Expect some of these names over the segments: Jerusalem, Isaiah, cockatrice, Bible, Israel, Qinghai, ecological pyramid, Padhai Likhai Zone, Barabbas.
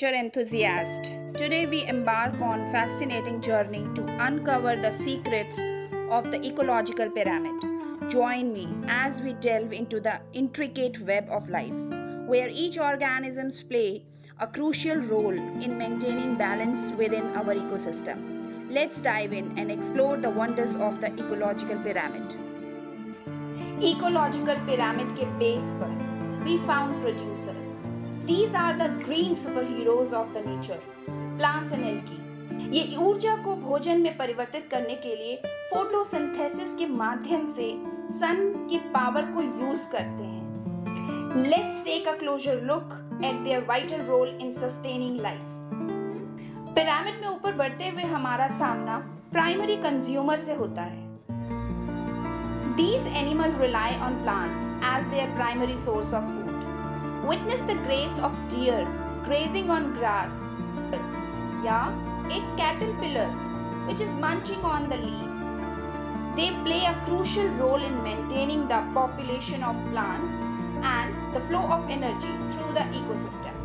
nature enthusiast. Today we embark on a fascinating journey to uncover the secrets of the ecological pyramid. Join me as we delve into the intricate web of life, where each organism plays a crucial role in maintaining balance within our ecosystem. Let's dive in and explore the wonders of the ecological pyramid. Ecological pyramid के base पर we found producers. These are the green superheroes of the nature, plants and algae. ये ऊर्जा को भोजन में परिवर्तित करने के लिए फोटोसिंथेसिस के माध्यम से सन के पावर को यूज करते हैं. Let's take a closer look at their vital role in sustaining life. Pyramid में ऊपर बढ़ते हुए हमारा सामना प्राइमरी कंज्यूमर से होता है. These animals rely on plants as their primary source of food. Witness the grace of deer grazing on grass, yeah, a caterpillar which is munching on the leaf. They play a crucial role in maintaining the population of plants and the flow of energy through the ecosystem.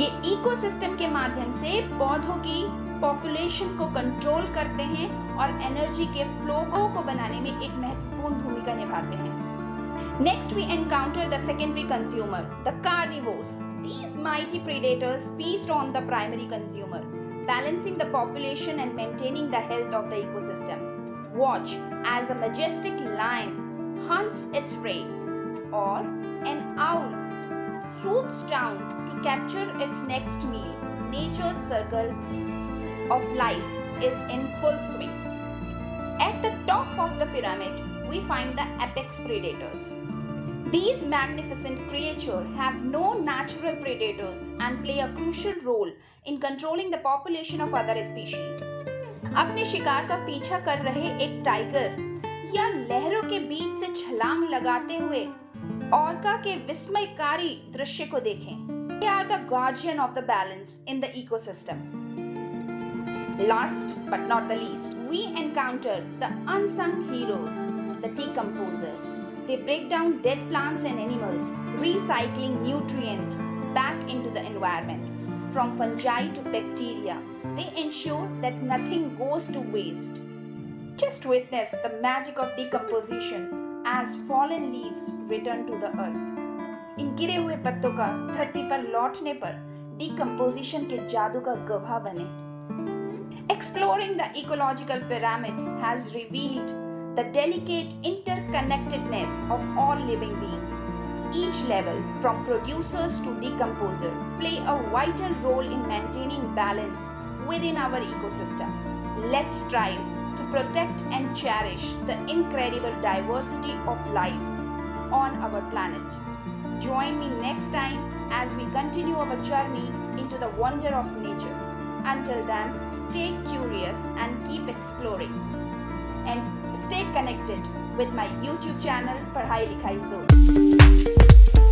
ये ecosystem के माध्यम से पौधों की population को control करते हैं और energy के flow को बनाने में एक महत्वपूर्ण भूमिका निभाते हैं. Next, we encounter the secondary consumer, the carnivores. These mighty predators feast on the primary consumer, balancing the population and maintaining the health of the ecosystem. Watch as a majestic lion hunts its prey, or an owl swoops down to capture its next meal. Nature's circle of life is in full swing. At the top of the pyramid, we find the apex predators. These magnificent creatures have no natural predators and play a crucial role in controlling the population of other species. अपने शिकार का पीछा कर रहे एक tiger या लहरों के बीच से छलांग लगाते हुए ऑर्का के विस्मयकारी दृश्य को देखें. They are the guardian of the balance in the ecosystem. Last but not the least, we encounter the unsung heroes, the decomposers. They break down dead plants and animals, recycling nutrients back into the environment. From fungi to bacteria, they ensure that nothing goes to waste. Just witness the magic of decomposition as fallen leaves return to the earth. इन गिरे हुए पत्तों का धरती पर लौटने पर decomposition के जादू का गवाह बने. Exploring the ecological pyramid has revealed the delicate interconnectedness of all living beings. Each level, from producers to decomposer, play a vital role in maintaining balance within our ecosystem. Let's strive to protect and cherish the incredible diversity of life on our planet. Join me next time as we continue our journey into the wonder of nature. Until then, stay curious and keep exploring. And stay connected with my YouTube channel, Padhai Likhai Zone.